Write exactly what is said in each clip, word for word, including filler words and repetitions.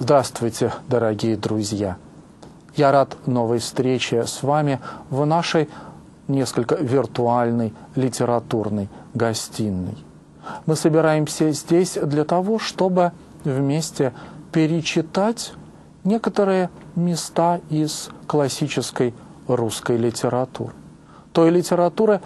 Здравствуйте, дорогие друзья! Я рад новой встрече с вами в нашей несколько виртуальной литературной гостиной. Мы собираемся здесь для того, чтобы вместе перечитать некоторые места из классической русской литературы. Той литературы,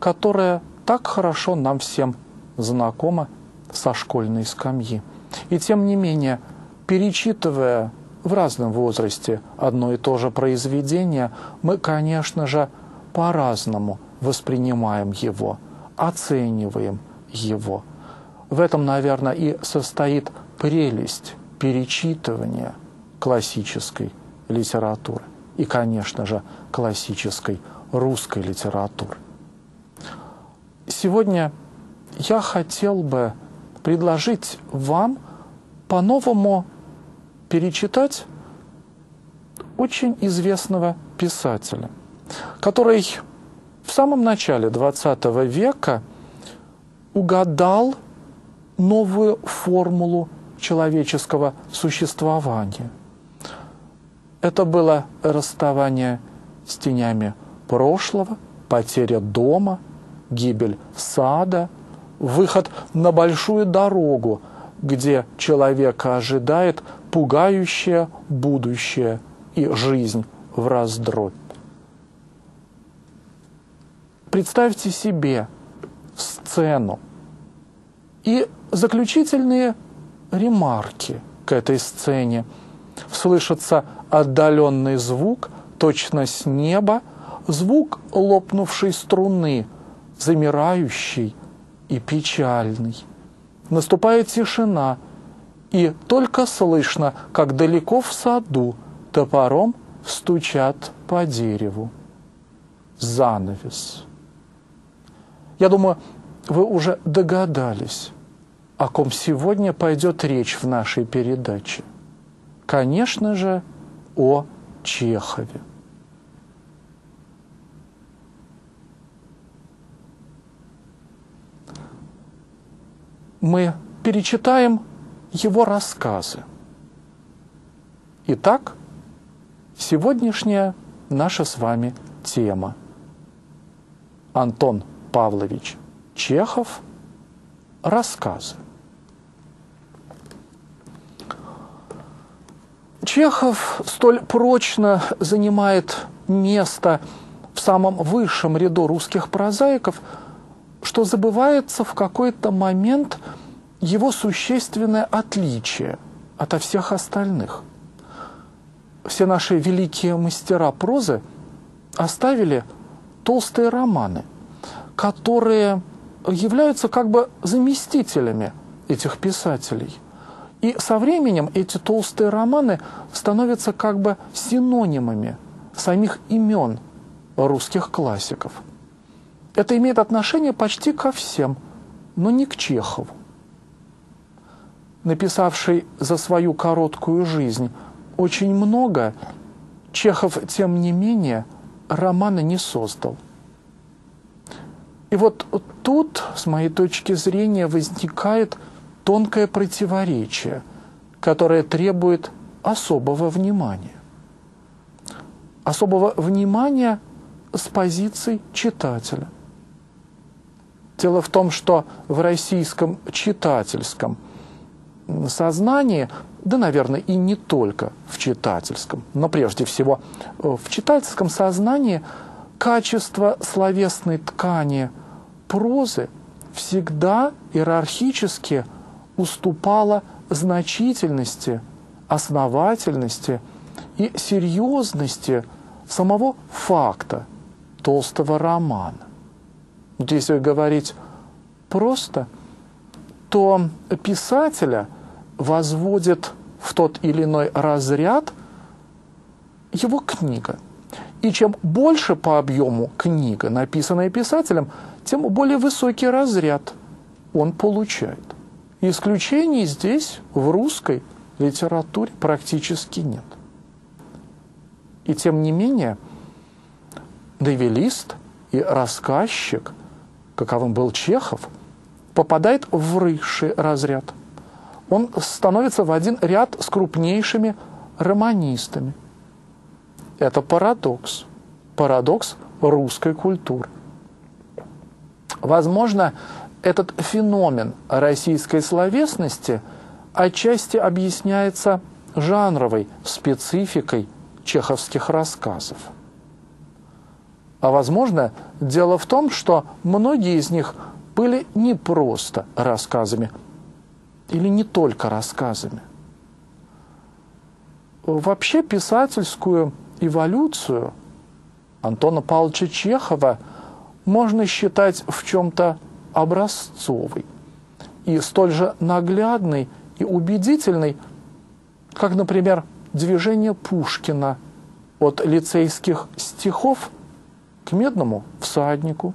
которая так хорошо нам всем знакома со школьной скамьи. И тем не менее, перечитывая в разном возрасте одно и то же произведение, мы, конечно же, по-разному воспринимаем его, оцениваем его. В этом, наверное, и состоит прелесть перечитывания классической литературы и, конечно же, классической русской литературы. Сегодня я хотел бы предложить вам по-новому перечитать очень известного писателя, который в самом начале двадцатого века угадал новую формулу человеческого существования. Это было расставание с тенями прошлого, потеря дома, гибель сада, выход на большую дорогу, где человека ожидает пугающее будущее и жизнь в раздробь. Представьте себе сцену и заключительные ремарки к этой сцене. Слышится отдаленный звук, точно с неба, звук лопнувшей струны, замирающий и печальный. Наступает тишина, и только слышно, как далеко в саду топором стучат по дереву. Занавес. Я думаю, вы уже догадались, о ком сегодня пойдет речь в нашей передаче. Конечно же, о Чехове. Мы перечитаем его рассказы. Итак, сегодняшняя наша с вами тема. Антон Павлович Чехов. Рассказы. Чехов столь прочно занимает место в самом высшем ряду русских прозаиков, что забывается в какой-то момент его существенное отличие ото всех остальных. Все наши великие мастера прозы оставили толстые романы, которые являются как бы заместителями этих писателей. И со временем эти толстые романы становятся как бы синонимами самих имен русских классиков. Это имеет отношение почти ко всем, но не к Чехову. Написавший за свою короткую жизнь очень много, Чехов, тем не менее, романа не создал. И вот тут, с моей точки зрения, возникает тонкое противоречие, которое требует особого внимания. Особого внимания с позиции читателя. Дело в том, что в российском читательском сознании, да, наверное, и не только в читательском, но прежде всего в читательском сознании качество словесной ткани прозы всегда иерархически уступало значительности, основательности и серьезности самого факта толстого романа. Вот если говорить просто, то писателя возводит в тот или иной разряд его книга. И чем больше по объему книга, написанная писателем, тем более высокий разряд он получает. Исключений здесь, в русской литературе, практически нет. И тем не менее, новелист и рассказчик, каковым был Чехов, попадает в высший разряд. он становится в один ряд с крупнейшими романистами. Это парадокс. Парадокс русской культуры. Возможно, этот феномен российской словесности отчасти объясняется жанровой спецификой чеховских рассказов. А возможно, дело в том, что многие из них были не просто рассказами, или не только рассказами. Вообще писательскую эволюцию Антона Павловича Чехова можно считать в чем-то образцовой и столь же наглядной и убедительной, как, например, движение Пушкина от лицейских стихов к «Медному всаднику»,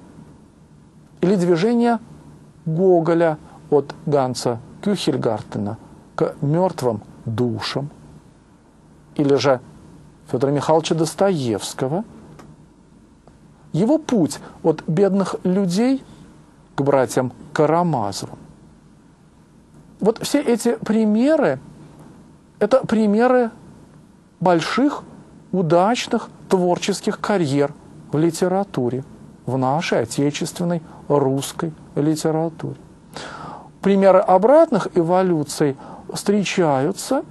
или движение Гоголя от Ганса Кюхельгартена к «Мертвым душам», или же Федора Михайловича Достоевского, его путь от бедных людей к братьям Карамазовым. Вот все эти примеры – это примеры больших, удачных творческих карьер в литературе, в нашей отечественной русской литературе. Примеры обратных эволюций встречаются,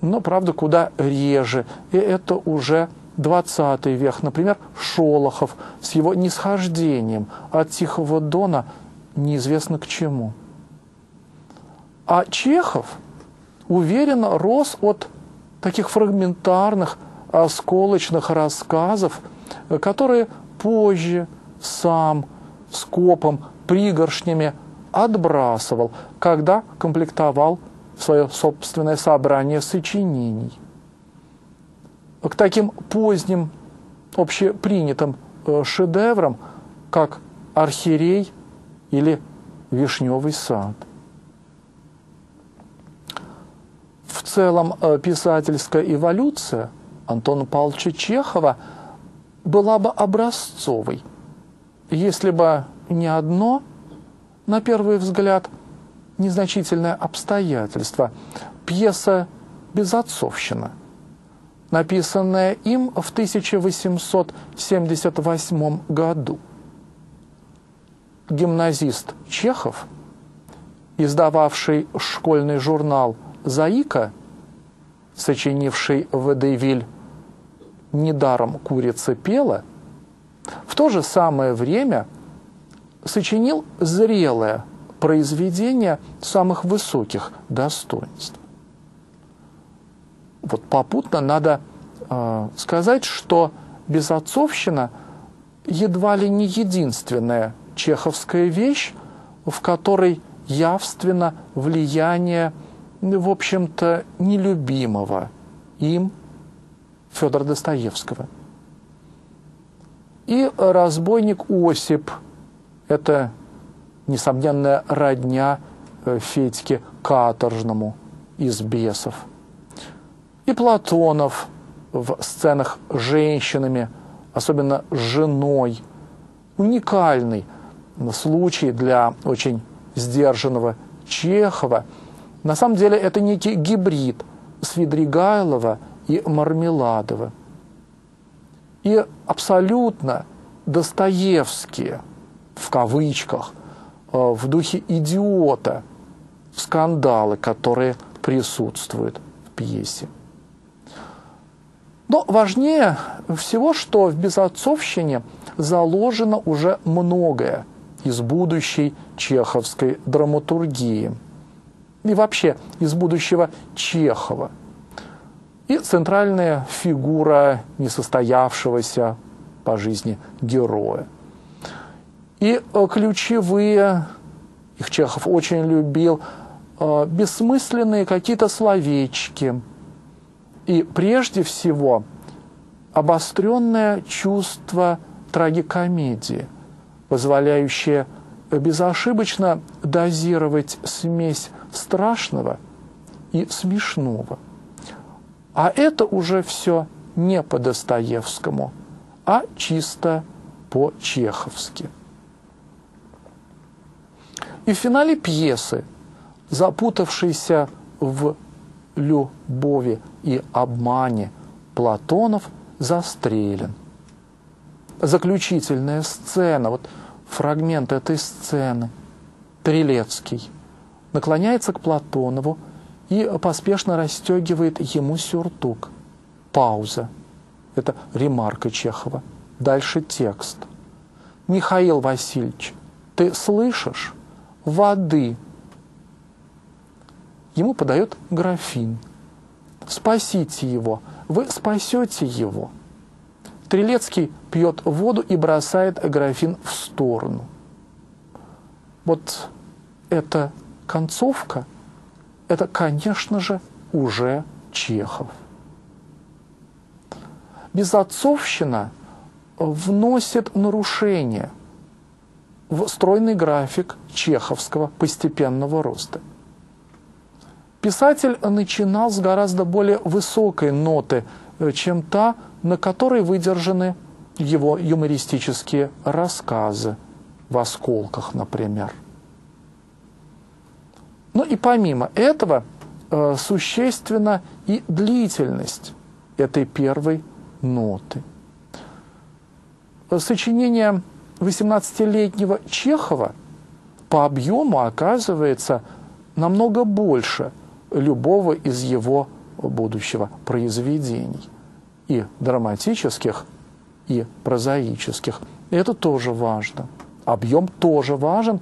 но, правда, куда реже. И это уже двадцатый век. Например, Шолохов с его нисхождением от Тихого Дона неизвестно к чему. А Чехов уверенно рос от таких фрагментарных, осколочных рассказов, которые позже сам скопом, пригоршнями отбрасывал, когда комплектовал свое собственное собрание сочинений. К таким поздним общепринятым шедеврам, как «Архиерей» или «Вишневый сад». В целом писательская эволюция Антона Павловича Чехова была бы образцовой, если бы не одно, на первый взгляд, незначительное обстоятельство. Пьеса «Безотцовщина», написанная им в тысяча восемьсот семьдесят восьмом году. Гимназист Чехов, издававший школьный журнал «Заика», сочинивший водевиль «Недаром курица пела», в то же самое время сочинил зрелое произведение самых высоких достоинств. Вот попутно надо э, сказать, что «Безотцовщина» едва ли не единственная чеховская вещь, в которой явственно влияние, в общем-то, нелюбимого им Федора Достоевского. И «Разбойник Осип» – это несомненная родня Федьке Каторжному из «Бесов». И Платонов в сценах с женщинами, особенно с женой. Уникальный случай для очень сдержанного Чехова. На самом деле это некий гибрид Свидригайлова и Мармеладова. И абсолютно достоевские, в кавычках, в духе «Идиота» скандалы, которые присутствуют в пьесе. Но важнее всего, что в «Безотцовщине» заложено уже многое из будущей чеховской драматургии. И вообще из будущего Чехова. И центральная фигура несостоявшегося по жизни героя. И ключевые, их Чехов очень любил, бессмысленные какие-то словечки. И прежде всего обостренное чувство трагикомедии, позволяющее безошибочно дозировать смесь страшного и смешного. А это уже все не по Достоевскому, а чисто по-чеховски. И в финале пьесы, запутавшийся в любови и обмане Платонов застрелен. Заключительная сцена, вот фрагмент этой сцены. Трилецкий наклоняется к Платонову и поспешно расстегивает ему сюртук. Пауза. Это ремарка Чехова. Дальше текст. «Михаил Васильевич, ты слышишь? Воды!» Ему подает графин. «Спасите его! Вы спасете его!» Трилецкий пьет воду и бросает графин в сторону. Вот эта концовка, это, конечно же, уже Чехов. Безотцовщина вносит нарушение в стройный график чеховского постепенного роста. Писатель начинал с гораздо более высокой ноты, чем та, на которой выдержаны его юмористические рассказы, в «Осколках», например. Но и помимо этого э, существенна и длительность этой первой ноты. Сочинение восемнадцатилетнего Чехова по объему оказывается намного больше любого из его будущего произведений, и драматических, и прозаических. И это тоже важно. Объем тоже важен,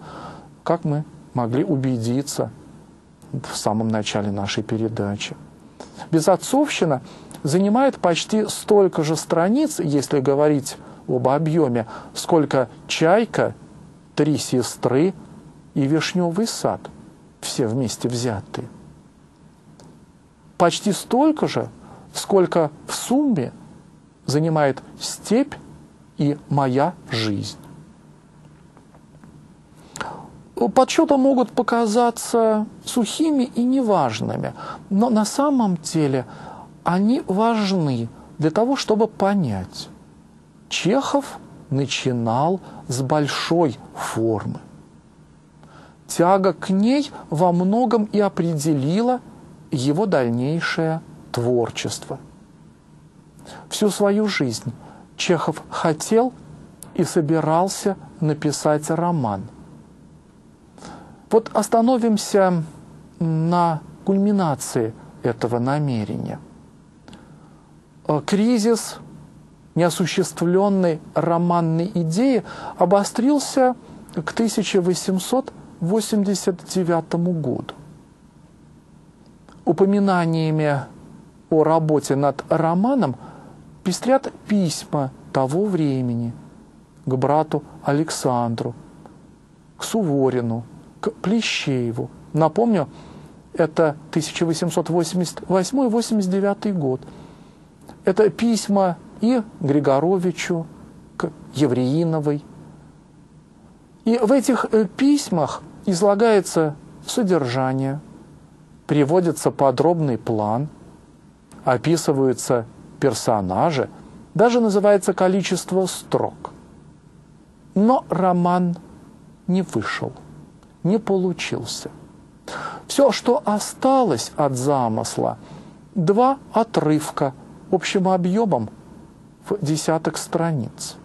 как мы могли убедиться в самом начале нашей передачи. Безотцовщина занимает почти столько же страниц, если говорить об объеме, сколько «Чайка», «Три сестры» и «Вишневый сад», все вместе взятые. Почти столько же, сколько в сумме занимает «Степь» и «Моя жизнь». Подсчеты могут показаться сухими и неважными, но на самом деле они важны для того, чтобы понять. Чехов начинал с большой формы. Тяга к ней во многом и определила его дальнейшее творчество. Всю свою жизнь Чехов хотел и собирался написать роман. Вот остановимся на кульминации этого намерения. Кризис неосуществленной романной идеи обострился к тысяча восемьсот восемьдесят девятому году. Упоминаниями о работе над романом пестрят письма того времени к брату Александру, к Суворину, к Плещееву. Напомню, это тысяча восемьсот восемьдесят восьмой — восемьдесят девятый год. Это письма и Григоровичу, к Евреиновой. И в этих письмах излагается содержание, приводится подробный план, описываются персонажи, даже называется количество строк. Но роман не вышел. Не получился. Все, что осталось от замысла, два отрывка общим объемом в десяток страниц.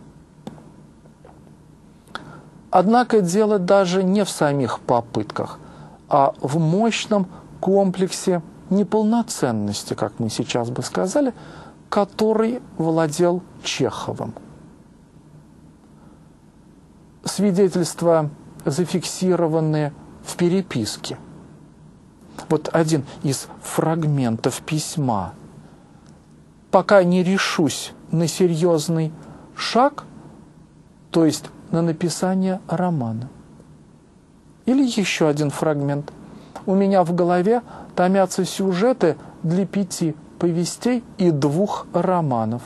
Однако дело даже не в самих попытках, а в мощном комплексе неполноценности, как мы сейчас бы сказали, который владел Чеховым. Свидетельство зафиксированы в переписке. Вот один из фрагментов письма. «Пока не решусь на серьезный шаг», то есть на написание романа. Или еще один фрагмент. «У меня в голове томятся сюжеты для пяти повестей и двух романов.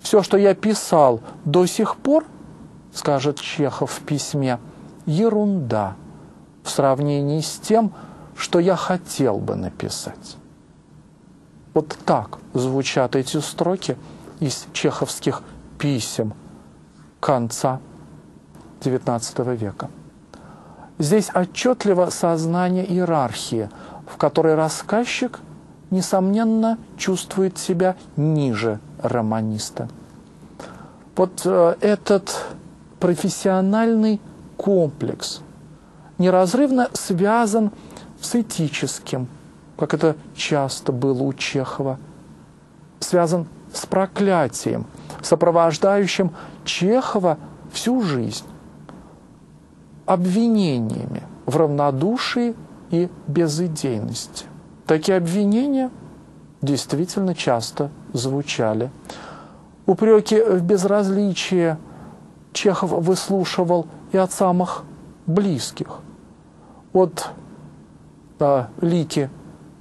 Все, что я писал до сих пор, — скажет Чехов в письме, — ерунда в сравнении с тем, что я хотел бы написать». Вот так звучат эти строки из чеховских писем конца девятнадцатого века. Здесь отчетливо сознание иерархии, в которой рассказчик, несомненно, чувствует себя ниже романиста. Вот э, этот профессиональный комплекс неразрывно связан с этическим, как это часто было у Чехова, связан с проклятием, сопровождающим Чехова всю жизнь, обвинениями в равнодушии и безыдейности. Такие обвинения действительно часто звучали. Упреки в безразличие Чехов выслушивал и от самых близких, от э, Лики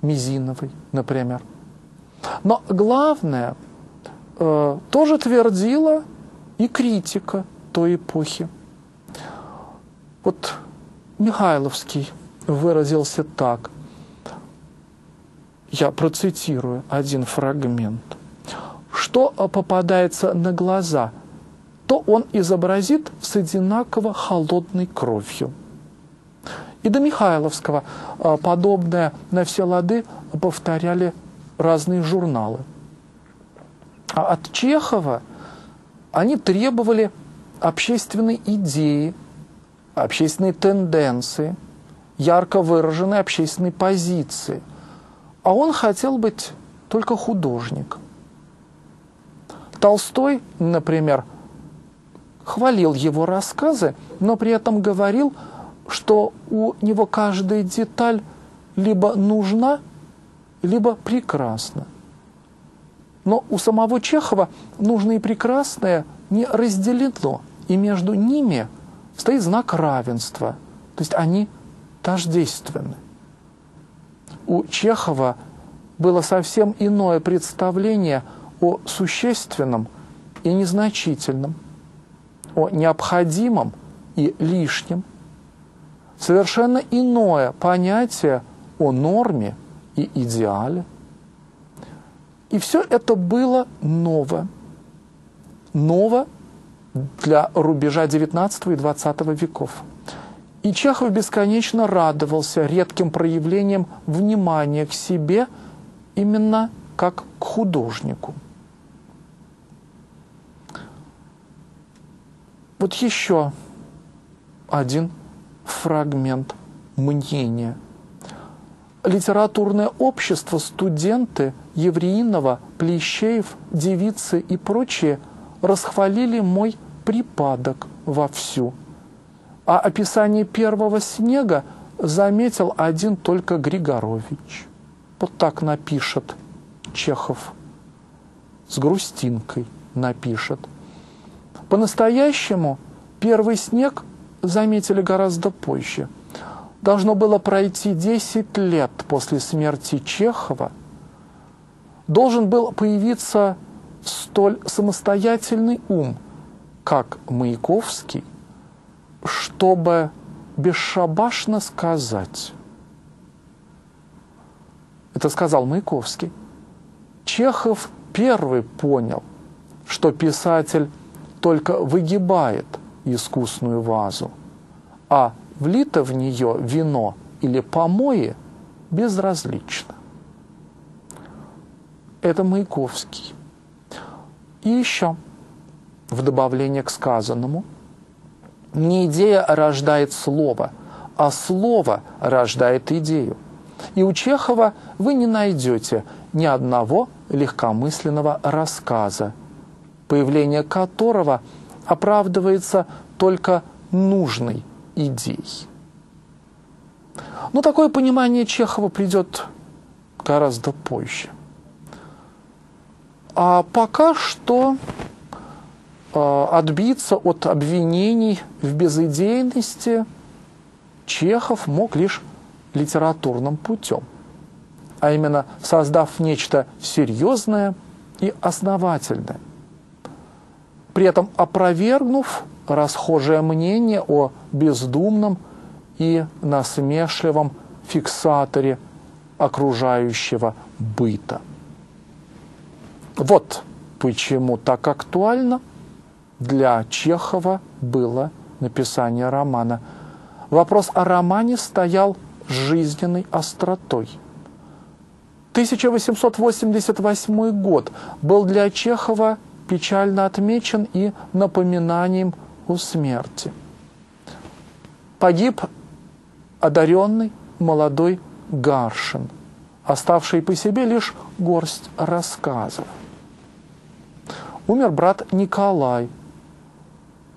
Мизиновой, например. Но главное, э, тоже твердила и критика той эпохи. Вот Михайловский выразился так, я процитирую один фрагмент. Что попадается на глаза, то он изобразит с одинаково холодной кровью. И до Михайловского подобное на все лады повторяли разные журналы. А от Чехова они требовали общественной идеи, общественной тенденции, ярко выраженной общественной позиции. А он хотел быть только художником. Толстой, например, хвалил его рассказы, но при этом говорил, что у него каждая деталь либо нужна, либо прекрасна. Но у самого Чехова нужное и прекрасное не разделено, и между ними стоит знак равенства, то есть они тождественны. У Чехова было совсем иное представление о существенном и незначительном, о необходимом и лишнем, совершенно иное понятие о норме и идеале. И все это было ново. Ново для рубежа девятнадцатого и двадцатого веков. И Чехов бесконечно радовался редким проявлением внимания к себе именно как к художнику. Вот еще один фрагмент мнения. Литературное общество, студенты, Евреинова, Плещеев, девицы и прочие расхвалили мой припадок вовсю. А описание первого снега заметил один только Григорович. Вот так напишет Чехов. С грустинкой напишет. По-настоящему первый снег заметили гораздо позже. Должно было пройти десять лет после смерти Чехова. Должен был появиться столь самостоятельный ум, как Маяковский, чтобы бесшабашно сказать. Это сказал Маяковский. Чехов первый понял, что писатель только выгибает искусную вазу, а влито в нее вино или помои безразлично. Это Маяковский. И еще, в добавление к сказанному, не идея рождает слово, а слово рождает идею. И у Чехова вы не найдете ни одного легкомысленного рассказа, появление которого оправдывается только нужной идеей. Но такое понимание Чехова придет гораздо позже. А пока что э, отбиться от обвинений в безыдейности Чехов мог лишь литературным путем, а именно создав нечто серьезное и основательное, при этом опровергнув расхожее мнение о бездумном и насмешливом фиксаторе окружающего быта. Вот почему так актуально для Чехова было написание романа. Вопрос о романе стоял жизненной остротой. тысяча восемьсот восемьдесят восьмой год был для Чехова печально отмечен и напоминанием о смерти. Погиб одаренный молодой Гаршин, оставший по себе лишь горсть рассказов. Умер брат Николай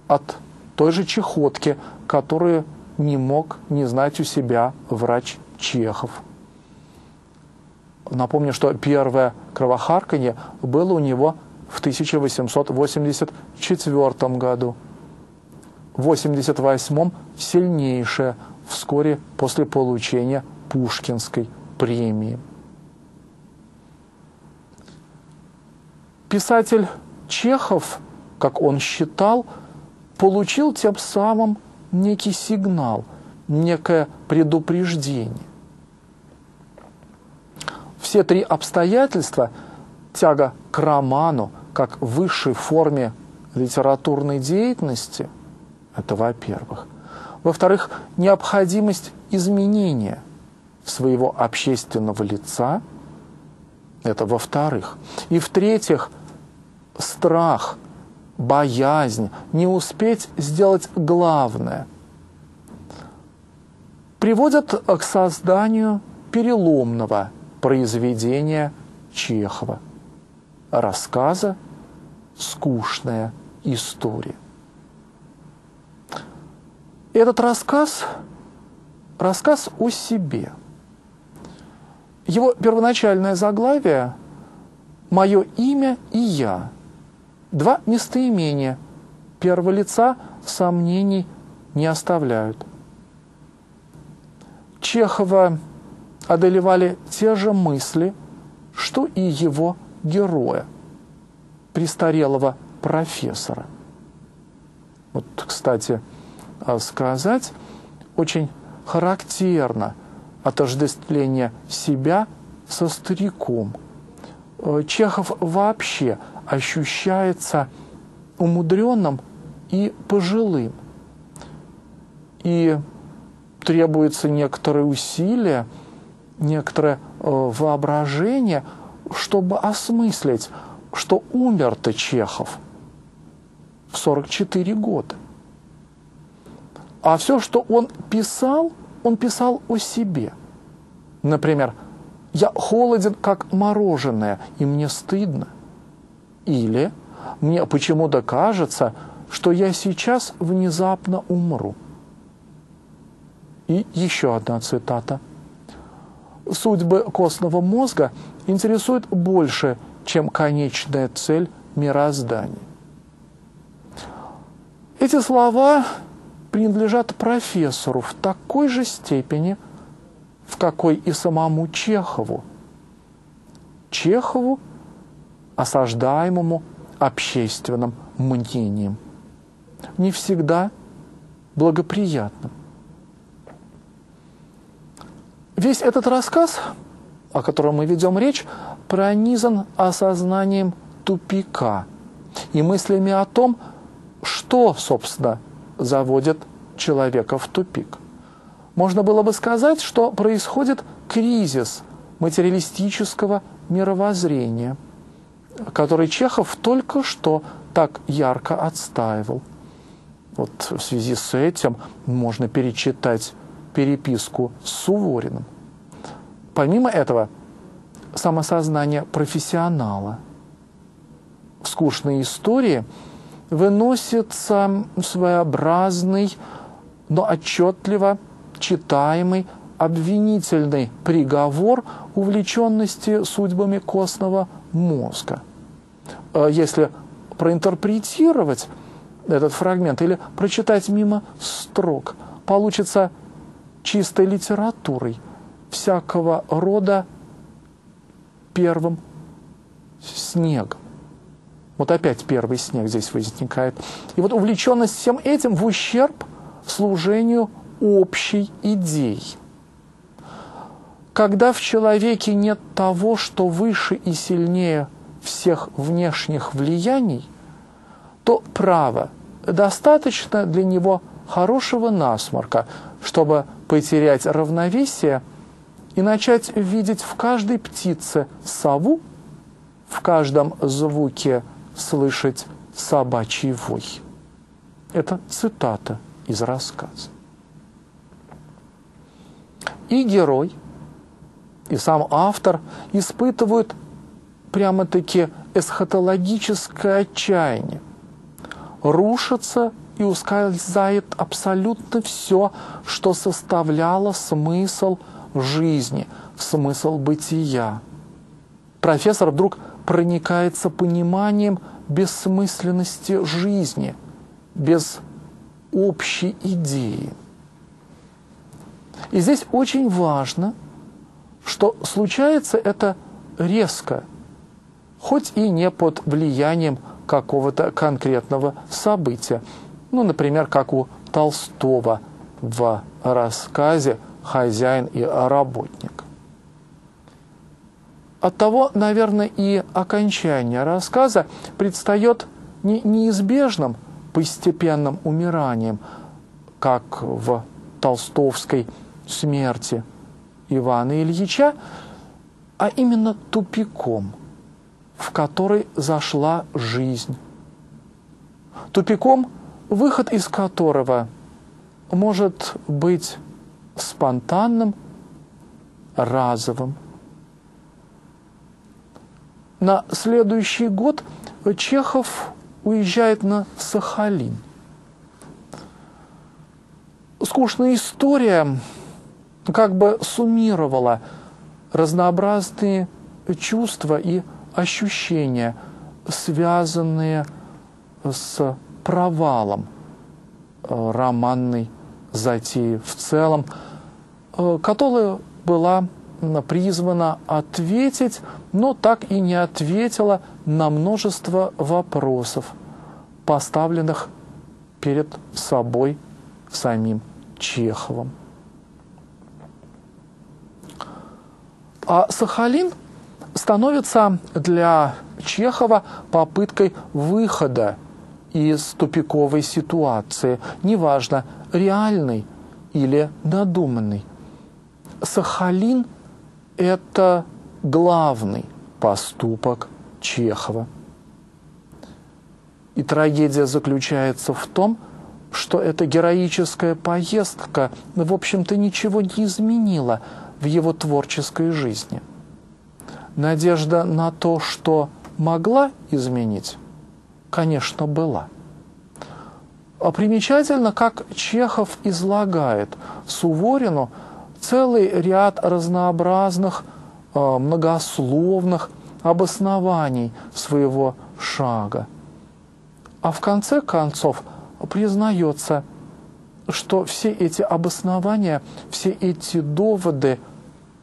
от той же чехотки, которую не мог не знать у себя врач Чехов. Напомню, что первое кровохарканье было у него в тысяча восемьсот восемьдесят четвёртом году. В тысяча восемьсот восемьдесят восьмом сильнейшее, вскоре после получения Пушкинской премии. Писатель Чехов, как он считал, получил тем самым некий сигнал, некое предупреждение. Все три обстоятельства – тяга к роману как высшей форме литературной деятельности – это во-первых. Во-вторых, необходимость изменения своего общественного лица – это во-вторых. И в-третьих, страх, боязнь не успеть сделать главное приводят к созданию переломного произведения Чехова, рассказа «Скучная история». Этот рассказ – рассказ о себе. Его первоначальное заглавие «Мое имя и я». Два местоимения первого лица сомнений не оставляют. Чехова одолевали те же мысли, что и его героя, престарелого профессора. Вот, кстати сказать, очень характерно отождествление себя со стариком. Чехов вообще ощущается умудренным и пожилым. И требуется некоторые усилия, некоторое воображение, чтобы осмыслить, что умер-то Чехов в сорок четыре года. А все, что он писал, он писал о себе. Например, «Я холоден, как мороженое, и мне стыдно». Или «Мне почему-то кажется, что я сейчас внезапно умру». И еще одна цитата. «Судьбы костного мозга интересуют больше, чем конечная цель мироздания». Эти слова принадлежат профессору в такой же степени, в какой и самому Чехову. Чехову, осаждаемому общественным мнением, не всегда благоприятным. Весь этот рассказ, о котором мы ведем речь, пронизан осознанием тупика и мыслями о том, что, собственно, заводит человека в тупик. Можно было бы сказать, что происходит кризис материалистического мировоззрения, который Чехов только что так ярко отстаивал. Вот в связи с этим можно перечитать переписку с Сувориным. Помимо этого, самосознание профессионала. В «Скучной истории» выносится своеобразный, но отчетливо читаемый обвинительный приговор увлеченности судьбами костного мозга. Если проинтерпретировать этот фрагмент или прочитать мимо строк, получится чистой литературой всякого рода первым снегом. Вот опять первый снег здесь возникает. И вот увлеченность всем этим в ущерб служению общей идеи. Когда в человеке нет того, что выше и сильнее всех внешних влияний, то право достаточно для него хорошего насморка, чтобы потерять равновесие и начать видеть в каждой птице сову, в каждом звуке слышать собачий вой. Это цитата из рассказа. И герой, и сам автор испытывают прямо-таки эсхатологическое отчаяние. Рушится и ускользает абсолютно все, что составляло смысл жизни, смысл бытия. Профессор вдруг проникается пониманием бессмысленности жизни, без общей идеи. И здесь очень важно, что случается это резко, хоть и не под влиянием какого-то конкретного события. Ну, например, как у Толстого в рассказе «Хозяин и работник». Оттого, наверное, и окончание рассказа предстает не неизбежным постепенным умиранием, как в толстовской смерти Ивана Ильича, а именно тупиком, в который зашла жизнь. Тупиком, выход из которого может быть спонтанным, разовым. На следующий год Чехов уезжает на Сахалин. «Скучная история» как бы суммировала разнообразные чувства и ощущения, связанные с провалом романной затеи в целом, которая была призвана ответить, но так и не ответила на множество вопросов, поставленных перед собой самим Чеховым. А Сахалин становится для Чехова попыткой выхода из тупиковой ситуации, неважно, реальной или надуманной. Сахалин – это главный поступок Чехова. И трагедия заключается в том, что эта героическая поездка, в общем-то, ничего не изменила в его творческой жизни. Надежда на то, что могла изменить, конечно, была. А примечательно, как Чехов излагает Суворину целый ряд разнообразных, э, многословных обоснований своего шага. А в конце концов признается, что все эти обоснования, все эти доводы,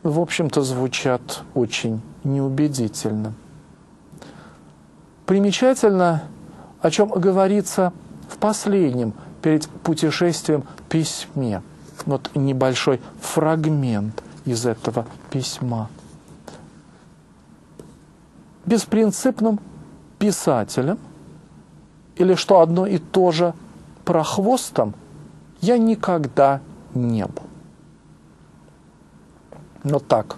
в общем-то, звучат очень неубедительно. Примечательно, о чем говорится в последнем перед путешествием письме. Вот небольшой фрагмент из этого письма. «Беспринципным писателем, или, что одно и то же, прохвостом, я никогда не был». Но так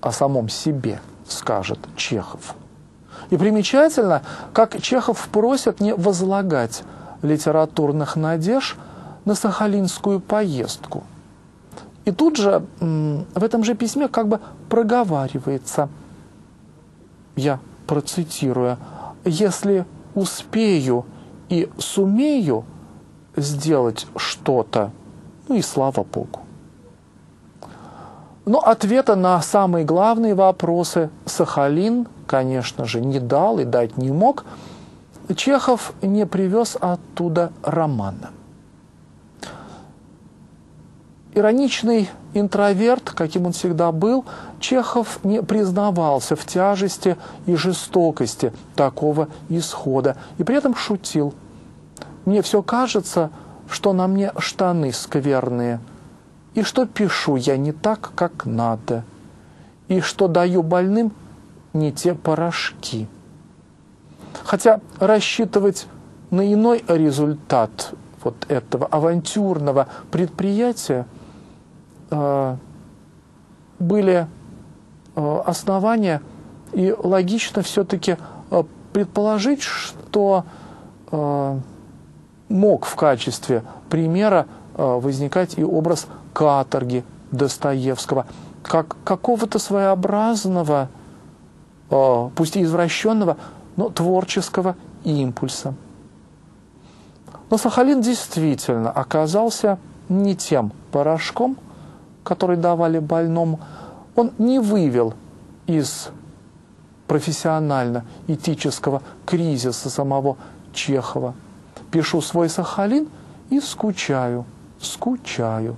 о самом себе скажет Чехов. И примечательно, как Чехов просит не возлагать литературных надежд на сахалинскую поездку. И тут же в этом же письме как бы проговаривается, я процитирую, «Если успею и сумею сделать что-то, ну и слава Богу». Но ответа на самые главные вопросы Сахалин, конечно же, не дал и дать не мог. Чехов не привез оттуда романа. Ироничный интроверт, каким он всегда был, Чехов не признавался в тяжести и жестокости такого исхода. И при этом шутил. «Мне все кажется, что на мне штаны скверные, и что пишу я не так, как надо, и что даю больным не те порошки». Хотя рассчитывать на иной результат вот этого авантюрного предприятия э, были э, основания, и логично все-таки э, предположить, что э, мог в качестве примера э, возникать и образ каторги Достоевского, как какого-то своеобразного, э, пусть и извращенного, но творческого импульса. Но Сахалин действительно оказался не тем порошком, который давали больному. Он не вывел из профессионально-этического кризиса самого Чехова. Пишу свой Сахалин и скучаю, скучаю.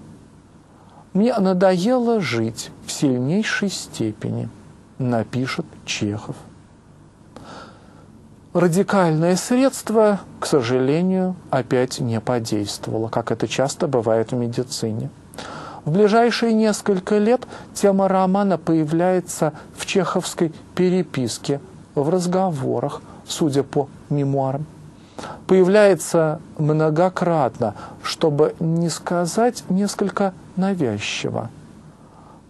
Мне надоело жить в сильнейшей степени, напишет Чехов. Радикальное средство, к сожалению, опять не подействовало, как это часто бывает в медицине. В ближайшие несколько лет тема романа появляется в чеховской переписке, в разговорах, судя по мемуарам. Появляется многократно, чтобы не сказать несколько навязчиво,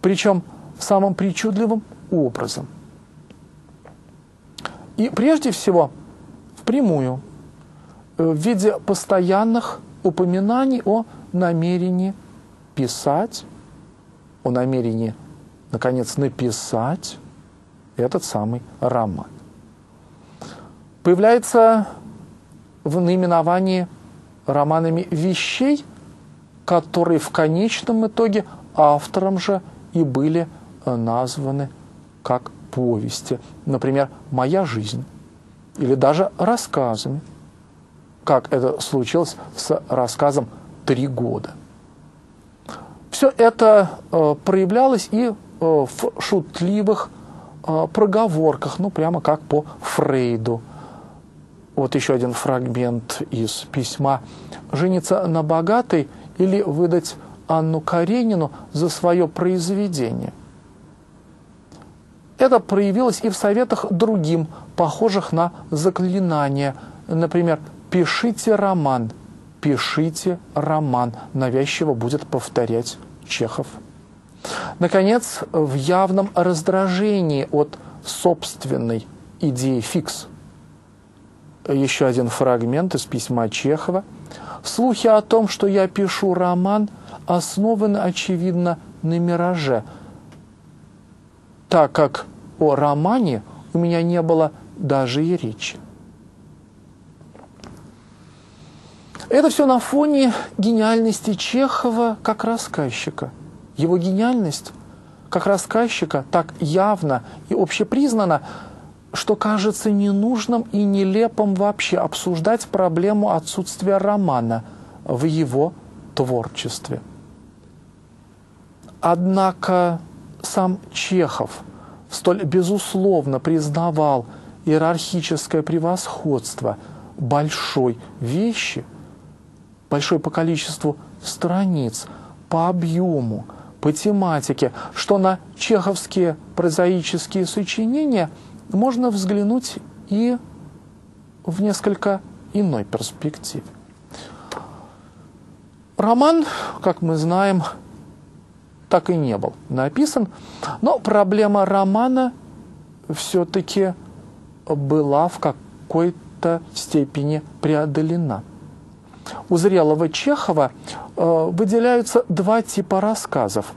причем самым причудливым образом. И прежде всего впрямую, в виде постоянных упоминаний о намерении писать, о намерении, наконец, написать этот самый роман. Появляется в наименовании романами вещей, которые в конечном итоге автором же и были названы как повести, например, «Моя жизнь», или даже рассказами, как это случилось с рассказом «Три года». Все это э, проявлялось и э, в шутливых э, проговорках, ну, прямо как по Фрейду. Вот еще один фрагмент из письма: «Жениться на богатой или выдать Анну Каренину за свое произведение». Это проявилось и в советах другим, похожих на заклинания. Например, «пишите роман, пишите роман», навязчиво будет повторять Чехов. Наконец, в явном раздражении от собственной идеи фикс. Еще один фрагмент из письма Чехова. «Слухи о том, что я пишу роман, основаны, очевидно, на мираже, так как о романе у меня не было даже и речи». Это все на фоне гениальности Чехова как рассказчика. Его гениальность как рассказчика так явно и общепризнана, что кажется ненужным и нелепым вообще обсуждать проблему отсутствия романа в его творчестве. Однако сам Чехов столь безусловно признавал иерархическое превосходство большой вещи, большой по количеству страниц, по объему, по тематике, что на чеховские прозаические сочинения можно взглянуть и в несколько иной перспективе. Роман, как мы знаем, так и не был написан, но проблема романа все-таки была в какой-то степени преодолена. У зрелого Чехова э, выделяются два типа рассказов,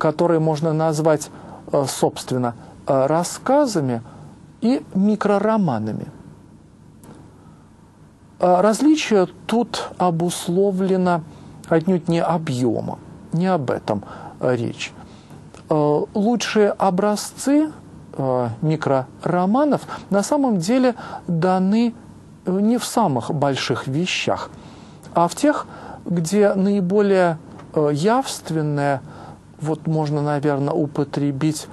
которые можно назвать, э, собственно, э, рассказами и микророманами. Э, различие тут обусловлено отнюдь не объемом, не об этом речь. Лучшие образцы микророманов на самом деле даны не в самых больших вещах, а в тех, где наиболее явственное, вот можно, наверное, употребить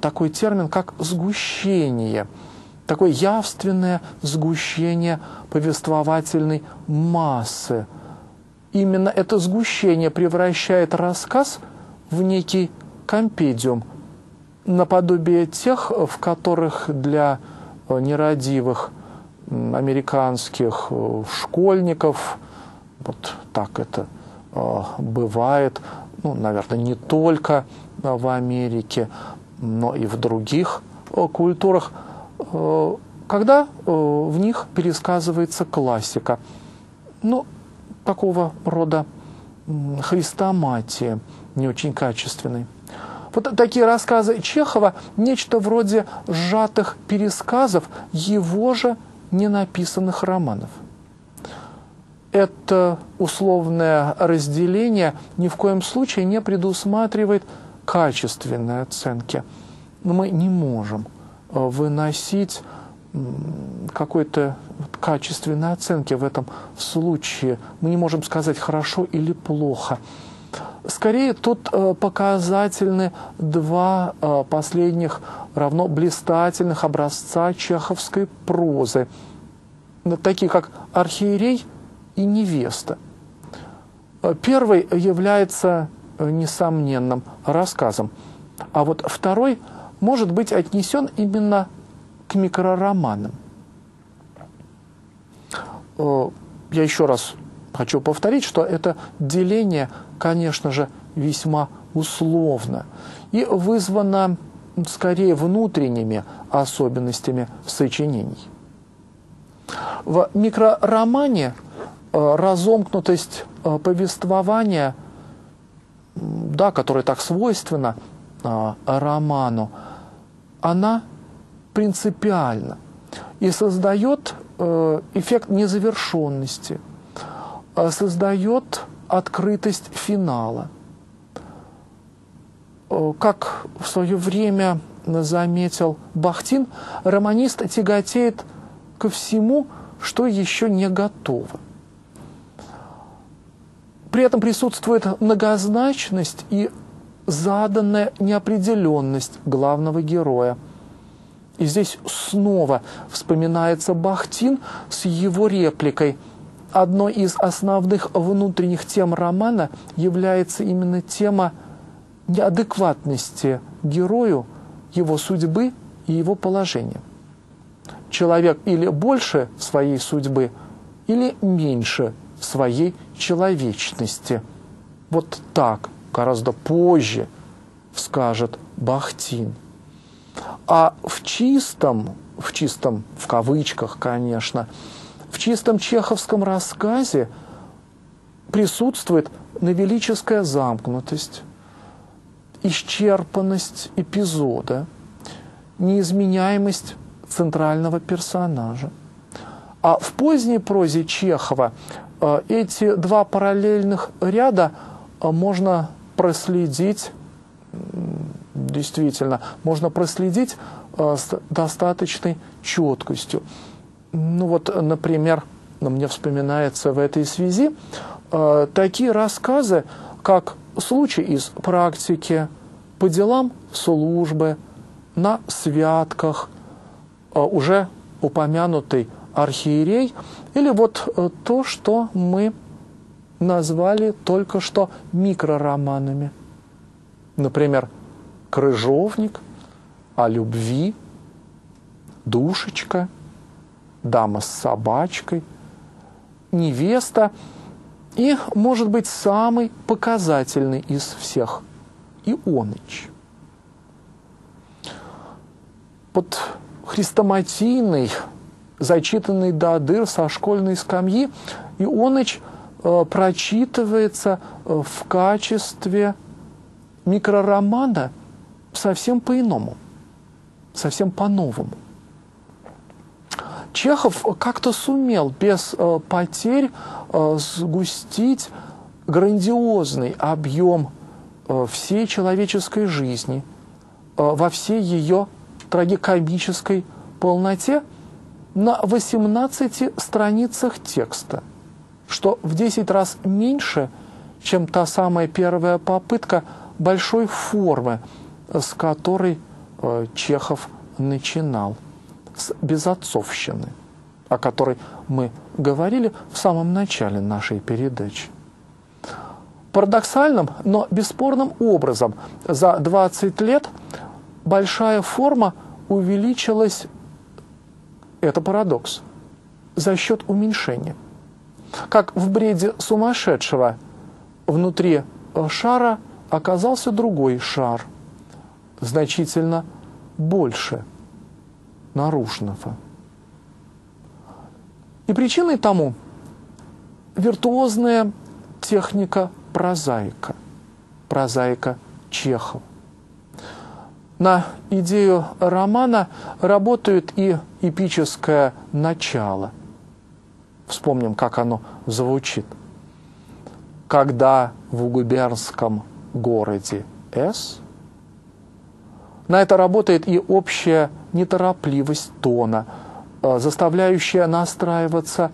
такой термин, как сгущение, такое явственное сгущение повествовательной массы. Именно это сгущение превращает рассказ в некий компедиум, наподобие тех, в которых для нерадивых американских школьников, Вот так это бывает, ну, наверное, не только в Америке, но и в других культурах, когда в них пересказывается классика, ну, такого рода хрестоматии, не очень качественной. Вот такие рассказы Чехова – нечто вроде сжатых пересказов его же ненаписанных романов. Это условное разделение ни в коем случае не предусматривает качественной оценки. Мы не можем выносить какой-то качественной оценки в этом случае. Мы не можем сказать «хорошо» или «плохо». Скорее, тут показательны два последних равно блистательных образца чеховской прозы, такие как «Архиерей» и «Невеста». Первый является несомненным рассказом, а вот второй может быть отнесен именно к микророманам. Я еще раз хочу повторить, что это деление, конечно же, весьма условно и вызвано скорее внутренними особенностями сочинений. В микроромане разомкнутость повествования, да, которая так свойственна роману, она принципиальна и создает эффект незавершенности, создает открытость финала. Как в свое время заметил Бахтин, романист тяготеет ко всему, что еще не готово. При этом присутствует многозначность и заданная неопределенность главного героя. И здесь снова вспоминается Бахтин с его репликой: одной из основных внутренних тем романа является именно тема неадекватности герою, его судьбы и его положения. Человек или больше своей судьбы, или меньше своей человечности. Вот так гораздо позже скажет Бахтин. А в чистом, в чистом в кавычках, конечно, в чистом чеховском рассказе присутствует новеллическая замкнутость, исчерпанность эпизода, неизменяемость центрального персонажа. А в поздней прозе Чехова эти два параллельных ряда можно проследить, действительно, можно проследить с достаточной четкостью. Ну вот, например, мне вспоминается в этой связи э, такие рассказы, как «Случай из практики», «По делам службы», «На святках», э, уже упомянутый «Архиерей», или вот э, то, что мы назвали только что микророманами. Например, «Крыжовник», «О любви», «Душечка», «Дама с собачкой», «Невеста» и, может быть, самый показательный из всех – «Ионыч». Вот хрестоматийный, зачитанный до дыр со школьной скамьи, «Ионыч» э, прочитывается в качестве микроромана совсем по-иному, совсем по-новому. Чехов как-то сумел без э, потерь э, сгустить грандиозный объем э, всей человеческой жизни э, во всей ее трагикомической полноте на восемнадцати страницах текста, что в десять раз меньше, чем та самая первая попытка большой формы, с которой э, Чехов начинал. С «Безотцовщины», о которой мы говорили в самом начале нашей передачи. Парадоксальным, но бесспорным образом за двадцать лет большая форма увеличилась, это парадокс, за счет уменьшения. Как в бреде сумасшедшего, внутри шара оказался другой шар, значительно больше наружного. И причиной тому виртуозная техника прозаика, прозаика Чехова. На идею романа работают и эпическое начало. Вспомним, как оно звучит. Когда в губернском городе С. На это работает и общая неторопливость тона, заставляющая настраиваться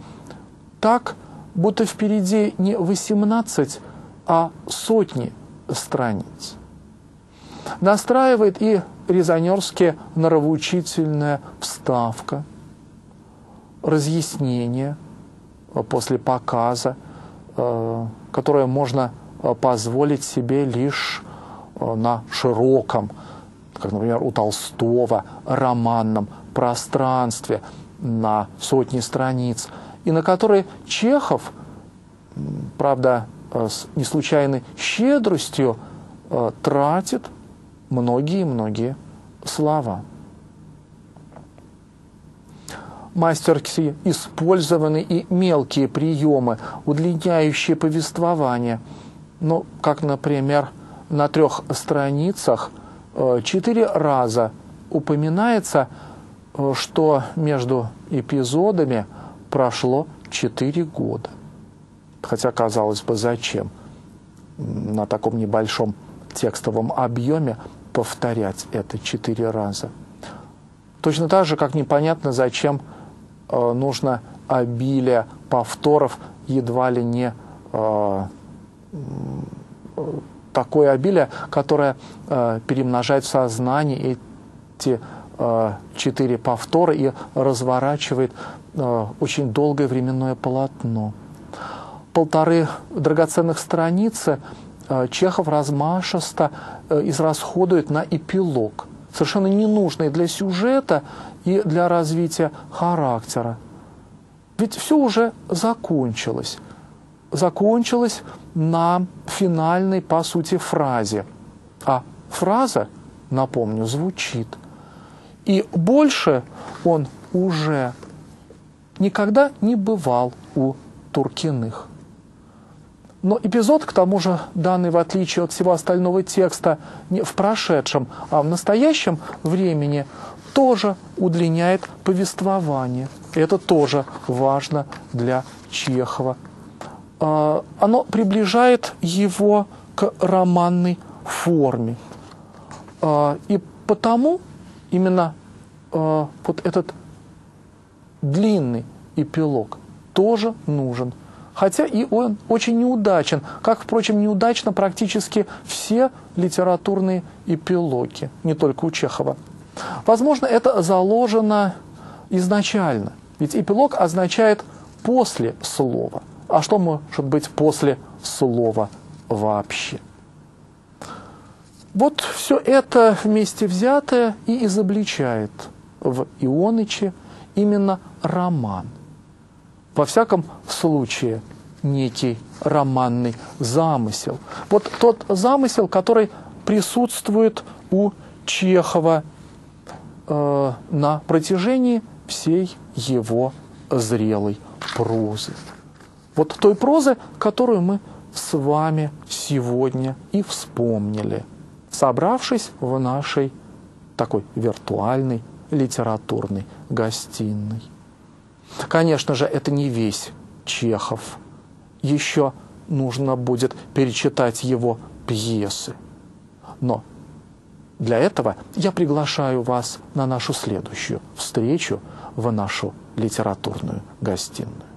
так, будто впереди не восемнадцать, а сотни страниц. Настраивает и резонерски норовоучительная вставка, разъяснение после показа, которое можно позволить себе лишь на широком, как, например, у Толстого, романном пространстве на сотни страниц, и на которые Чехов, правда, с неслучайной щедростью тратит многие-многие слова. Мастерски использованы и мелкие приемы, удлиняющие повествование. Ну, как, например, на трех страницах четыре раза упоминается, что между эпизодами прошло четыре года. Хотя, казалось бы, зачем на таком небольшом текстовом объеме повторять это четыре раза. Точно так же, как непонятно, зачем э, нужно обилие повторов, едва ли не э, такое обилие, которое э, перемножает в сознании эти э, четыре повтора и разворачивает э, очень долгое временное полотно. Полторы драгоценных страницы Чехов размашисто израсходует на эпилог, совершенно ненужный для сюжета и для развития характера. Ведь все уже закончилось. Закончилось на финальной, по сути, фразе. А фраза, напомню, звучит. И больше он уже никогда не бывал у Туркиных. Но эпизод, к тому же, данный, в отличие от всего остального текста, не в прошедшем, а в настоящем времени, тоже удлиняет повествование. Это тоже важно для Чехова. Оно приближает его к романной форме. И потому именно вот этот длинный эпилог тоже нужен. Хотя и он очень неудачен, как, впрочем, неудачно практически все литературные эпилоги, не только у Чехова. Возможно, это заложено изначально, ведь эпилог означает «после слова». А что может быть после слова вообще? Вот все это вместе взятое и изобличает в Ионыче именно роман. Во всяком случае, некий романный замысел. Вот тот замысел, который присутствует у Чехова э, на протяжении всей его зрелой прозы. Вот той прозы, которую мы с вами сегодня и вспомнили, собравшись в нашей такой виртуальной литературной гостиной. Конечно же, это не весь Чехов. Еще нужно будет перечитать его пьесы. Но для этого я приглашаю вас на нашу следующую встречу в нашу литературную гостиную.